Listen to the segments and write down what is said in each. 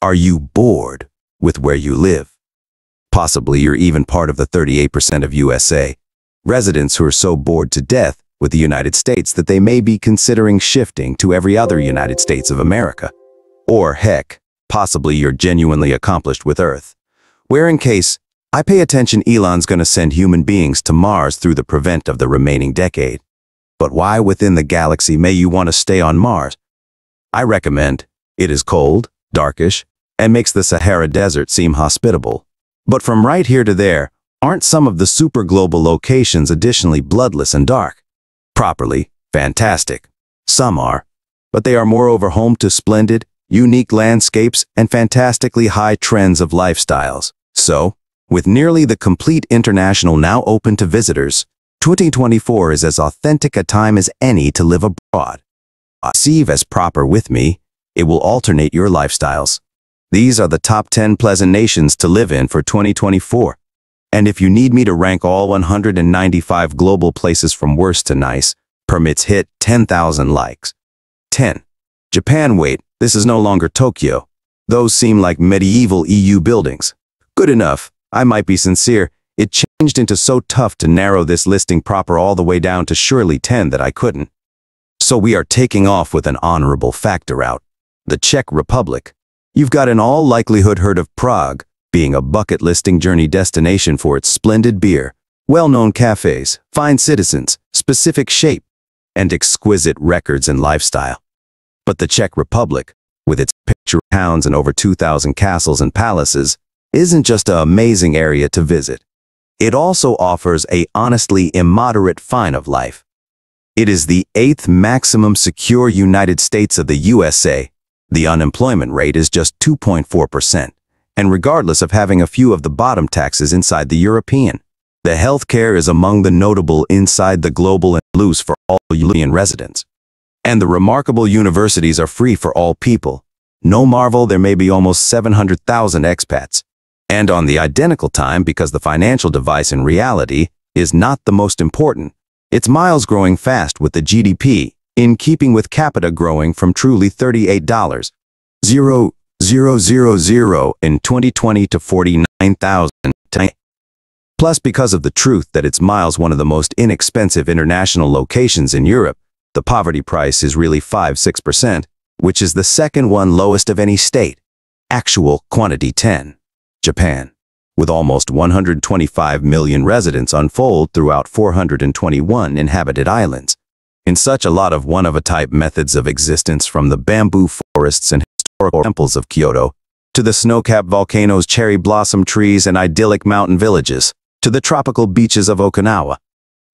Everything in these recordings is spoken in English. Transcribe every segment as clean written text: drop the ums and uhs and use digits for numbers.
Are you bored with where you live? Possibly you're even part of the 38% of USA residents who are so bored to death with the United States that they may be considering shifting to every other United States of America. Or heck, possibly you're genuinely accomplished with Earth, where in case, I pay attention, Elon's gonna send human beings to Mars through the prevent of the remaining decade. But why within the galaxy may you want to stay on Mars? I recommend. It is cold, darkish, and makes the Sahara Desert seem hospitable. But from right here to there, aren't some of the super global locations additionally bloodless and dark? Properly fantastic. Some are, but they are moreover home to splendid, unique landscapes and fantastically high trends of lifestyles. So, with nearly the complete international now open to visitors, 2024 is as authentic a time as any to live abroad. Receive as proper with me, it will alternate your lifestyles. These are the top 10 pleasant nations to live in for 2024. And if you need me to rank all 195 global places from worst to nice, permits hit 10,000 likes. 10. Japan. Wait, this is no longer Tokyo. Those seem like medieval EU buildings. Good enough, I might be sincere. It changed into so tough to narrow this listing proper all the way down to surely 10 that I couldn't. So we are taking off with an honorable factor out. The Czech Republic. You've got in all likelihood heard of Prague, being a bucket listing journey destination for its splendid beer, well-known cafes, fine citizens, specific shape, and exquisite records and lifestyle. But the Czech Republic, with its picturesque towns and over 2,000 castles and palaces, isn't just an amazing area to visit. It also offers a honestly immoderate fine of life. It is the 8th maximum secure United States of the USA. The unemployment rate is just 2.4%, and regardless of having a few of the bottom taxes inside the European, the healthcare is among the notable inside the global and loose for all European residents. And the remarkable universities are free for all people. No marvel there may be almost 700,000 expats. And on the identical time, because the financial device in reality is not the most important, its miles growing fast with the GDP, in keeping with capita growing from truly $38,000 in 2020 to 49,000 today. Plus, because of the truth that it's miles one of the most inexpensive international locations in Europe, the poverty price is really 5-6%, which is the second one lowest of any state. Actual quantity 10. Japan, with almost 125 million residents unfold throughout 421 inhabited islands, in such a lot of one-of-a-type methods of existence, from the bamboo forests and historical temples of Kyoto, to the snow-capped volcanoes, cherry blossom trees, and idyllic mountain villages, to the tropical beaches of Okinawa,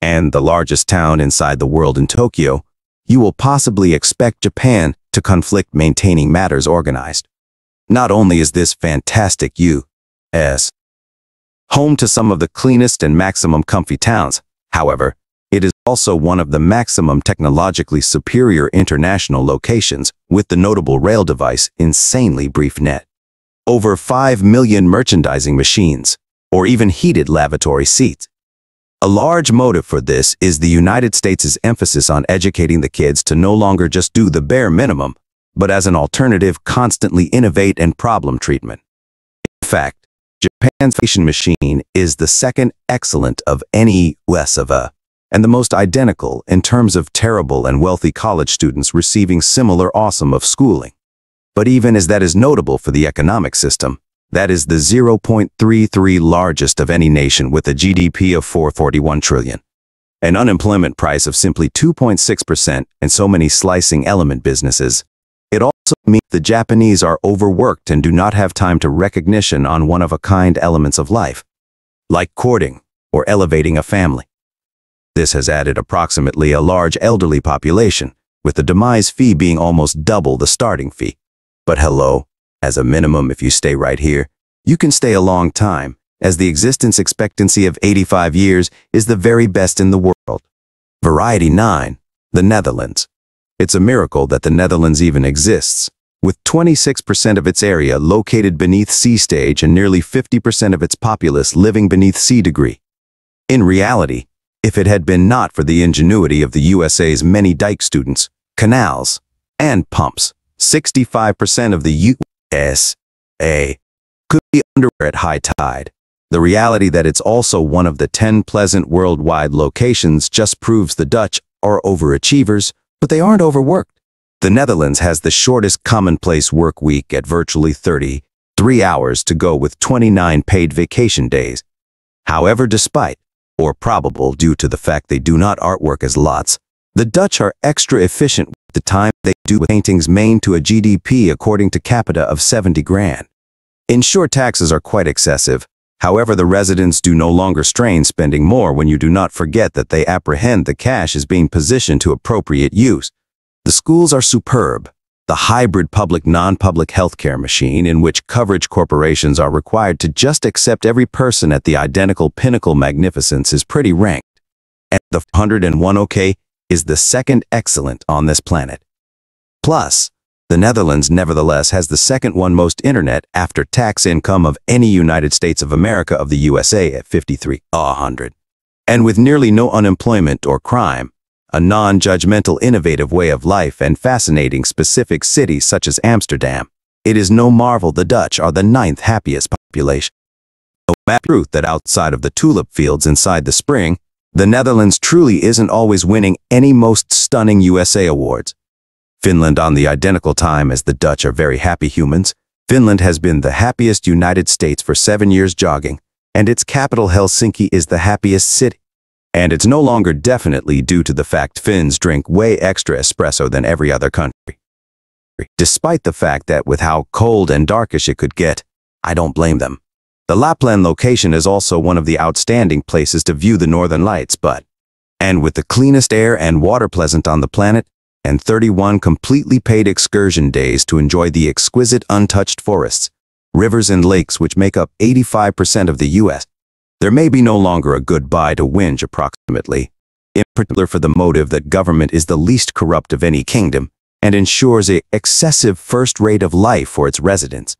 and the largest town inside the world in Tokyo, you will possibly expect Japan to conflict maintaining matters organized. Not only is this fantastic U.S. home to some of the cleanest and maximum comfy towns, however, it is also one of the maximum technologically superior international locations, with the notable rail device insanely brief net. Over 5 million merchandising machines, or even heated lavatory seats. A large motive for this is the United States' emphasis on educating the kids to no longer just do the bare minimum, but as an alternative constantly innovate and problem treatment. In fact, Japan's fashion machine is the second excellent of any US of A, and the most identical in terms of terrible and wealthy college students receiving similar awesome of schooling. But even as that is notable for the economic system, that is the 0.33 largest of any nation, with a GDP of 441 trillion, an unemployment price of simply 2.6%, and so many slicing element businesses. It also means the Japanese are overworked and do not have time to recognition on one-of-a-kind elements of life, like courting or elevating a family. This has added approximately a large elderly population, with the demise fee being almost double the starting fee. But hello, as a minimum, if you stay right here, you can stay a long time, as the existence expectancy of 85 years is the very best in the world. Variety 9. The Netherlands. It's a miracle that the Netherlands even exists, with 26% of its area located beneath sea stage and nearly 50% of its populace living beneath sea degree. In reality, if it had been not for the ingenuity of the USA's many dyke students, canals, and pumps, 65% of the U.S. A. Could be underwear at high tide. The reality that it's also one of the 10 pleasant worldwide locations just proves the Dutch are overachievers, but they aren't overworked. The Netherlands has the shortest commonplace work week at virtually 33 hours to go with 29 paid vacation days. However, despite, or probable due to the fact they do not artwork as lots, the Dutch are extra efficient with the time they do with paintings main to a GDP according to capita of 70 grand. Insure taxes are quite excessive. However, the residents do no longer strain spending more when you do not forget that they apprehend the cash is being positioned to appropriate use. The schools are superb. The hybrid public-non-public healthcare machine in which coverage corporations are required to just accept every person at the identical pinnacle magnificence is pretty ranked. And the 101 OK is the second excellent on this planet. Plus, the Netherlands nevertheless has the second most internet after tax income of any United States of America of the USA at 53,100. And with nearly no unemployment or crime, a non-judgmental innovative way of life and fascinating specific cities such as Amsterdam, it is no marvel the Dutch are the 9th happiest population. No matter the truth that outside of the tulip fields inside the spring, the Netherlands truly isn't always winning any most stunning USA awards. Finland, on the identical time as the Dutch, are very happy humans. Finland has been the happiest United States for 7 years jogging, and its capital Helsinki is the happiest city. And it's no longer definitely due to the fact Finns drink way extra espresso than every other country. Despite the fact that with how cold and darkish it could get, I don't blame them. The Lapland location is also one of the outstanding places to view the northern lights, but, and with the cleanest air and water pleasant on the planet, and 31 completely paid excursion days to enjoy the exquisite untouched forests, rivers and lakes which make up 85% of the U.S., there may be no longer a goodbye to whinge approximately, in particular for the motive that government is the least corrupt of any kingdom and ensures an excessive first rate of life for its residents.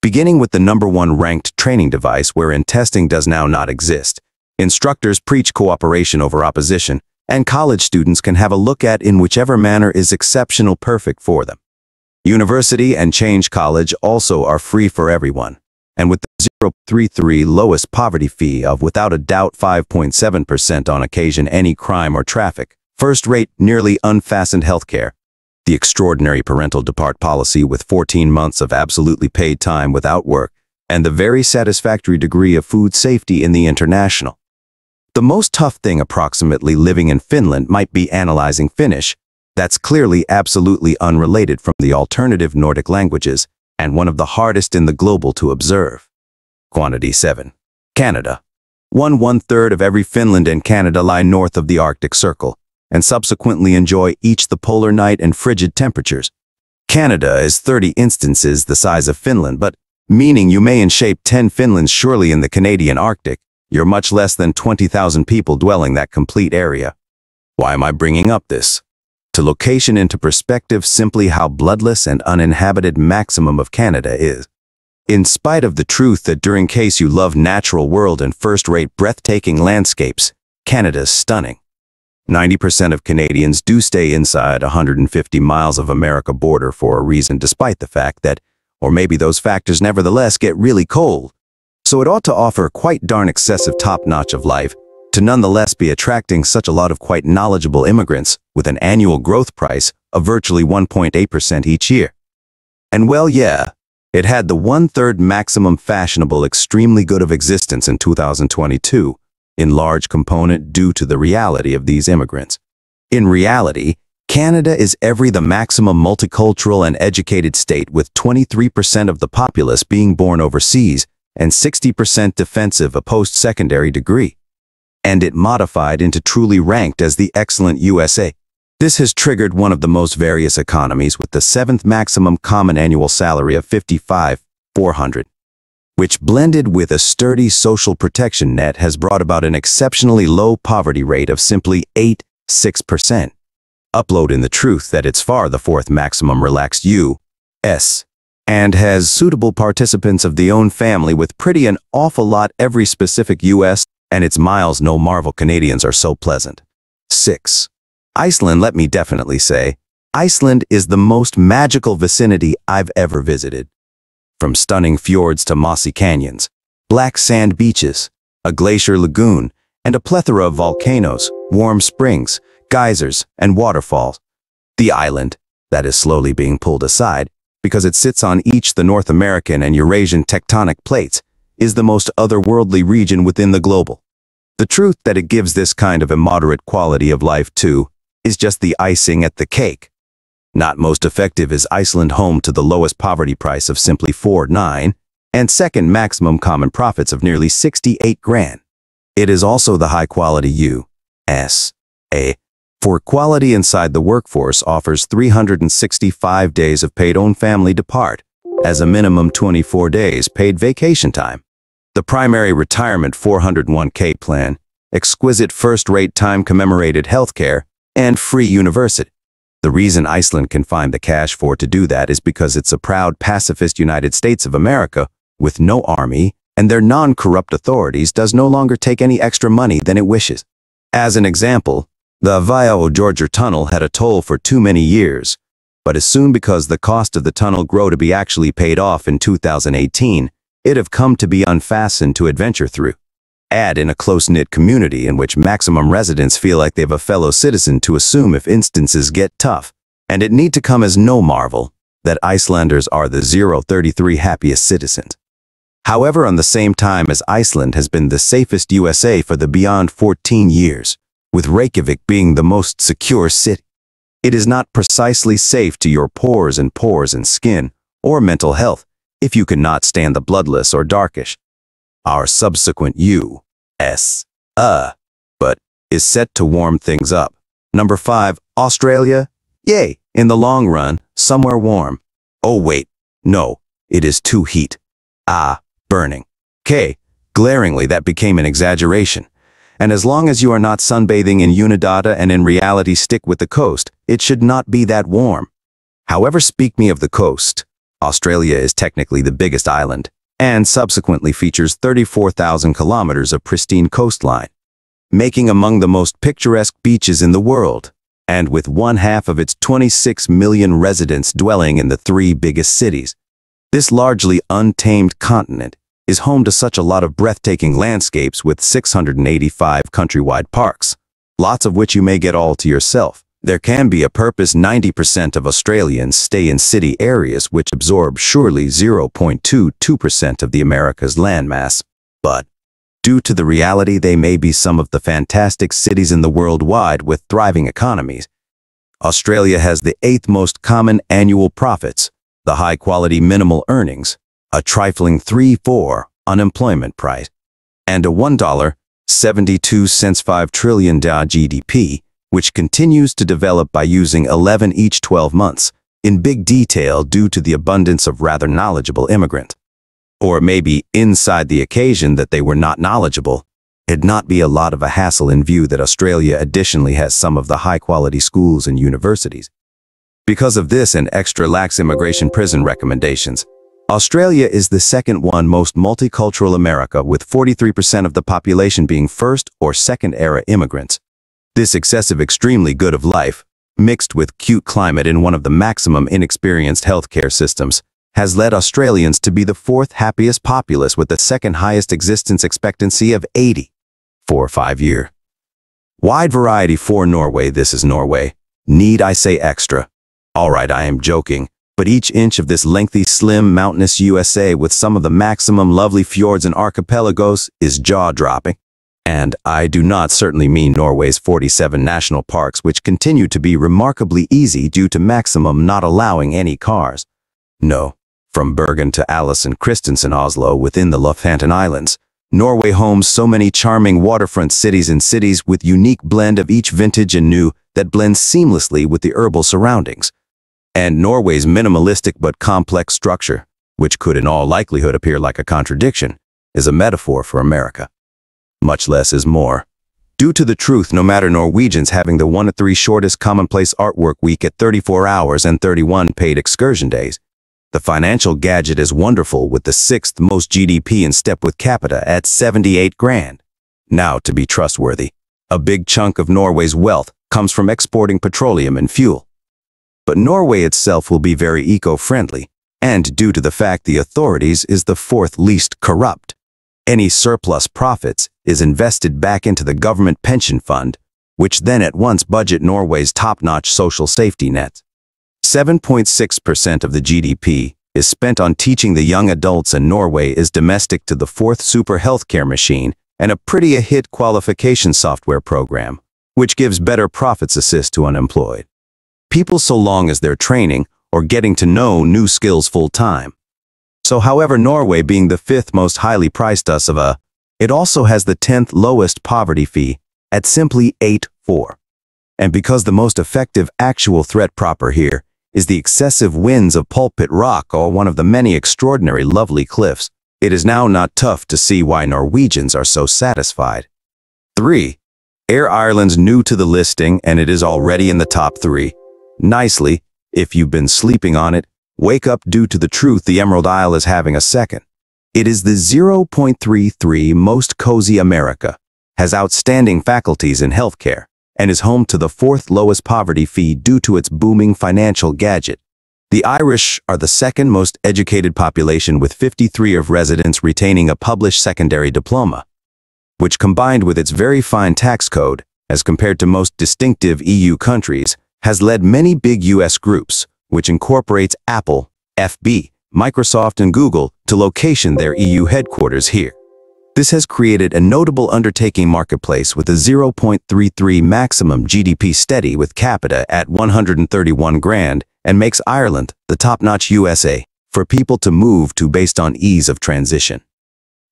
Beginning with the #1 ranked training device wherein testing does now not exist, instructors preach cooperation over opposition, and college students can have a look at in whichever manner is exceptional perfect for them. University and Change College also are free for everyone, and with the 0.33 lowest poverty fee of without a doubt 5.7% on occasion any crime or traffic, first-rate nearly unfastened healthcare, the extraordinary parental depart policy with 14 months of absolutely paid time without work, and the very satisfactory degree of food safety in the international. The most tough thing approximately living in Finland might be analyzing Finnish. That's clearly absolutely unrelated from the alternative Nordic languages, and one of the hardest in the global to observe. Quantity 7. Canada. One-third of every Finland and Canada lie north of the Arctic Circle, and subsequently enjoy each the polar night and frigid temperatures. Canada is 30 instances the size of Finland, but, meaning you may in shape 10 Finlands surely in the Canadian Arctic, you're much less than 20,000 people dwelling that complete area. Why am I bringing up this? To location into perspective simply how bloodless and uninhabited maximum of Canada is. In spite of the truth that during case you love natural world and first-rate breathtaking landscapes, Canada's stunning. 90% of Canadians do stay inside 150 miles of America border for a reason despite the fact that, or maybe those factors nevertheless get really cold. So it ought to offer quite darn excessive top-notch of life, to nonetheless be attracting such a lot of quite knowledgeable immigrants with an annual growth price of virtually 1.8% each year. And well, yeah, it had the one-third maximum fashionable extremely good of existence in 2022, in large component due to the reality of these immigrants. In reality, Canada is the maximum multicultural and educated state with 23% of the populace being born overseas, and 60% defensive a post-secondary degree, and it modified into truly ranked as the excellent USA. This has triggered one of the most various economies with the 7th maximum common annual salary of 55,400, which blended with a sturdy social protection net has brought about an exceptionally low poverty rate of simply 8.6%. Upload in the truth that it's far the 4th maximum relaxed U.S. and has suitable participants of the own family with pretty an awful lot every specific U.S. and its miles no marvel Canadians are so pleasant. 6. Iceland. Let me definitely say, Iceland is the most magical vicinity I've ever visited. from stunning fjords to mossy canyons, black sand beaches, a glacier lagoon, and a plethora of volcanoes, warm springs, geysers, and waterfalls. The island, that is slowly being pulled aside, because it sits on each the North American and Eurasian tectonic plates, is the most otherworldly region within the global. The truth that it gives this kind of immoderate quality of life too is just the icing at the cake. Not most effective is Iceland, home to the lowest poverty price of simply 4.9 and second maximum common profits of nearly 68 grand. It is also the high quality USA for quality inside the workforce offers 365 days of paid own family depart, as a minimum 24 days paid vacation time. The primary retirement 401k plan, exquisite first-rate time commemorated healthcare, and free university. The reason Iceland can find the cash for to do that is because it's a proud pacifist United States of America with no army, and their non-corrupt authorities does no longer take any extra money than it wishes. As an example, the Georgia Tunnel had a toll for too many years, but as soon because the cost of the tunnel grow to be actually paid off in 2018, it have come to be unfastened to adventure through. Add in a close-knit community in which maximum residents feel like they have a fellow citizen to assume if instances get tough, and it need to come as no marvel that Icelanders are the 033 happiest citizens. However, on the same time as Iceland has been the safest USA for the beyond 14 years, with Reykjavik being the most secure city, it is not precisely safe to your pores and skin, or mental health, if you cannot stand the bloodless or darkish. Our subsequent but is set to warm things up. Number 5, Australia. Yay, in the long run, somewhere warm. Oh wait, no, it is too heat. Burning. Glaringly, that became an exaggeration. And as long as you are not sunbathing in Unidada and in reality stick with the coast, it should not be that warm. However, speak me of the coast. Australia is technically the biggest island, and subsequently features 34,000 kilometers of pristine coastline, making among the most picturesque beaches in the world, and with one half of its 26 million residents dwelling in the 3 biggest cities. This largely untamed continent is home to such a lot of breathtaking landscapes with 685 countrywide parks, lots of which you may get all to yourself. There can be a purpose 90% of Australians stay in city areas which absorb surely 0.22% of the America's landmass, but due to the reality they may be some of the fantastic cities in the world wide with thriving economies. Australia has the 8th most common annual profits, the high quality minimal earnings, a trifling 3.4 unemployment price, and a $1.72 trillion GDP, which continues to develop by using 11 each 12 months, in big detail due to the abundance of rather knowledgeable immigrant. Or maybe inside the occasion that they were not knowledgeable, it'd not be a lot of a hassle in view that Australia additionally has some of the high-quality schools and universities. Because of this and extra lax immigration prison recommendations, Australia is the second most multicultural America, with 43% of the population being first or second era immigrants. This excessive extremely good of life, mixed with cute climate in one of the maximum inexperienced healthcare systems, has led Australians to be the 4th happiest populace with the 2nd highest existence expectancy of 84.5 years. Wide variety for Norway. This is Norway. Need I say extra? Alright, I am joking, but each inch of this lengthy, slim, mountainous USA with some of the maximum lovely fjords and archipelagos is jaw-dropping. And I do not certainly mean Norway's 47 national parks, which continue to be remarkably easy due to maximum not allowing any cars. No, from Bergen to Ålesund, Kristiansand, Oslo within the Lofoten Islands, Norway homes so many charming waterfront cities and cities with unique blend of each vintage and new that blends seamlessly with the herbal surroundings. And Norway's minimalistic but complex structure, which could in all likelihood appear like a contradiction, is a metaphor for America. Much less is more. Due to the truth, no matter Norwegians having the 1 of 3 shortest commonplace artwork week at 34 hours and 31 paid excursion days, the financial gadget is wonderful with the 6th most GDP in step with capita at 78 grand. Now, to be trustworthy, a big chunk of Norway's wealth comes from exporting petroleum and fuel. But Norway itself will be very eco-friendly, and due to the fact the authorities is the fourth least corrupt. Any surplus profits is invested back into the government pension fund, which then at once budget Norway's top-notch social safety net. 7.6% of the GDP is spent on teaching the young adults, and Norway is domestic to the fourth super healthcare machine and a pretty hit qualification software program, which gives better profits assist to unemployed people so long as they're training or getting to know new skills full-time. So however, Norway being the fifth most highly priced us of a, it also has the 10th lowest poverty fee at simply 8.4. And because the most effective actual threat proper here is the excessive winds of Pulpit Rock, or one of the many extraordinary lovely cliffs, it is now not tough to see why Norwegians are so satisfied. 3. Air Ireland's new to the listing, and it is already in the top 3. Nicely, if you've been sleeping on it, wake up due to the truth the Emerald Isle is having a second. It is the 0.33 most cozy America, has outstanding faculties in healthcare, and is home to the fourth lowest poverty fee due to its booming financial gadget. The Irish are the second most educated population, with 53% of residents retaining a published secondary diploma, which combined with its very fine tax code, as compared to most distinctive EU countries, has led many big US groups, which incorporates Apple, FB, Microsoft and Google, to location their EU headquarters here. This has created a notable undertaking marketplace with a 0.33 maximum GDP steady with capita at 131 grand, and makes Ireland the top-notch USA for people to move to based on ease of transition.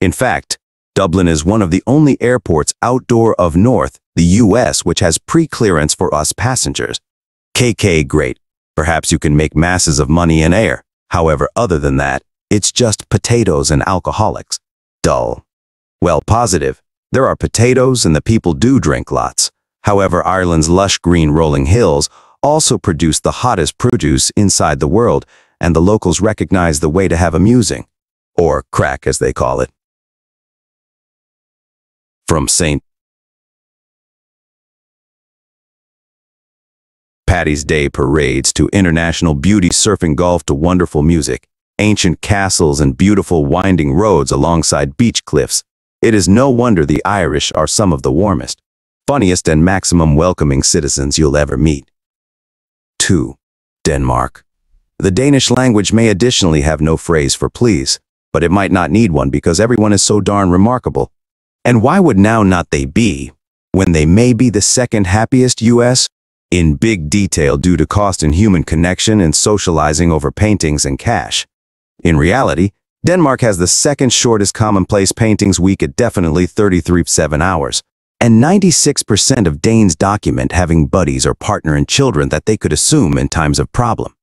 In fact, Dublin is one of the only airports outdoor of North, the US, which has pre-clearance for us passengers. KK great, perhaps you can make masses of money in air, however other than that, it's just potatoes and alcoholics. Dull. Well, positive, there are potatoes and the people do drink lots. However, Ireland's lush green rolling hills also produce the hottest produce inside the world, and the locals recognize the way to have amusing, or crack as they call it. From Saint Paddy's Day parades to international beauty, surfing, golf to wonderful music, ancient castles and beautiful winding roads alongside beach cliffs, it is no wonder the Irish are some of the warmest, funniest and maximum welcoming citizens you'll ever meet. 2. Denmark. The Danish language may additionally have no phrase for please, but it might not need one because everyone is so darn remarkable. And why would now not they be, when they may be the second happiest US? In big detail due to cost and human connection and socializing over paintings and cash. In reality, Denmark has the second shortest commonplace paintings week at definitely 33.7 hours, and 96% of Danes document having buddies or partner and children that they could assume in times of problem.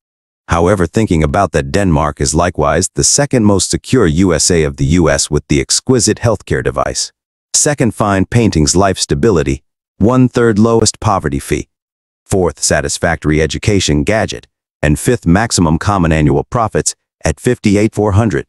However, thinking about that, Denmark is likewise the second most secure USA of the US, with the exquisite healthcare device, second fine paintings, life stability, 1/3 lowest poverty fee, fourth satisfactory education gadget, and fifth maximum common annual profits at 58,400.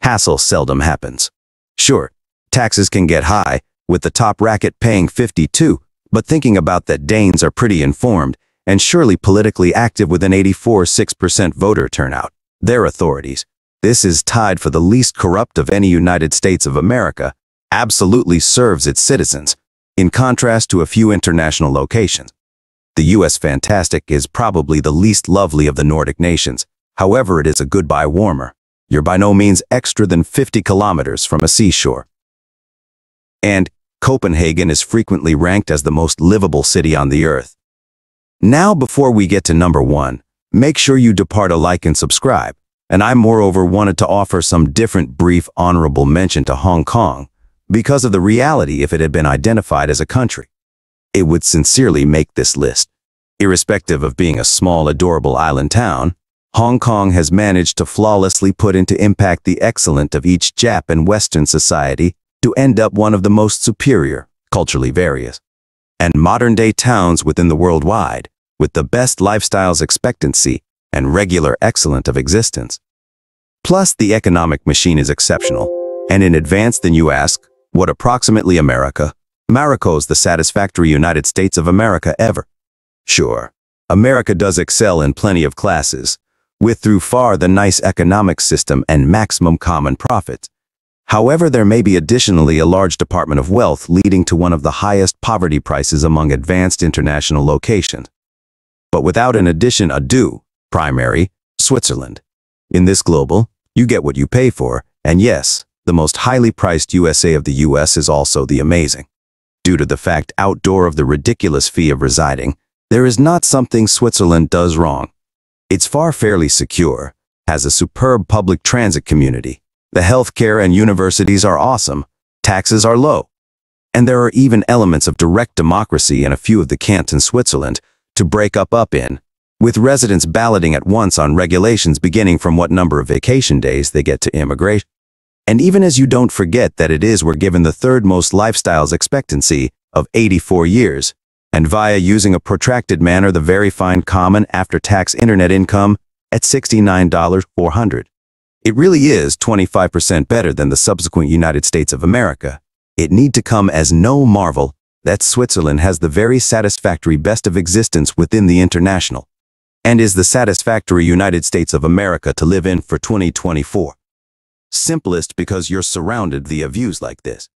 Hassle seldom happens. Sure, taxes can get high, with the top racket paying 52, but thinking about that, Danes are pretty informed and surely politically active with an 84.6% voter turnout. Their authorities. This is tied for the least corrupt of any United States of America, absolutely serves its citizens, in contrast to a few international locations. The US fantastic is probably the least lovely of the Nordic nations, however it is a goodbye warmer. You're by no means extra than 50 kilometers from a seashore. And Copenhagen is frequently ranked as the most livable city on the earth. Now, before we get to number 1, make sure you depart a like and subscribe, and I moreover wanted to offer some different brief honorable mention to Hong Kong, because of the reality if it had been identified as a country. It would sincerely make this list. Irrespective of being a small adorable island town, Hong Kong has managed to flawlessly put into impact the excellent of each Jap and Western society to end up one of the most superior, culturally various, and modern-day towns within the worldwide, with the best lifestyles, expectancy, and regular excellent of existence. Plus, the economic machine is exceptional, and in advance then you ask, what approximately America? Marico's the satisfactory United States of America ever. Sure, America does excel in plenty of classes, with through far the nice economic system and maximum common profit. However, there may be additionally a large department of wealth leading to one of the highest poverty prices among advanced international locations. But without an addition ado, primary, Switzerland. In this global, you get what you pay for, and yes, the most highly priced USA of the US is also the amazing. Due to the fact outdoor of the ridiculous fee of residing, there is not something Switzerland does wrong. It's fairly secure, has a superb public transit community. The healthcare and universities are awesome, taxes are low, and there are even elements of direct democracy in a few of the cantons in Switzerland to break up in, with residents balloting at once on regulations beginning from what number of vacation days they get to immigration. And even as you don't forget that it is we're given the third most lifestyles expectancy of 84 years, and via using a protracted manner the very fine common after-tax internet income at $69,400. It really is 25% better than the subsequent United States of America. It need to come as no marvel that Switzerland has the very satisfactory best of existence within the international, and is the satisfactory United States of America to live in for 2024. Simplest because you're surrounded via views like this.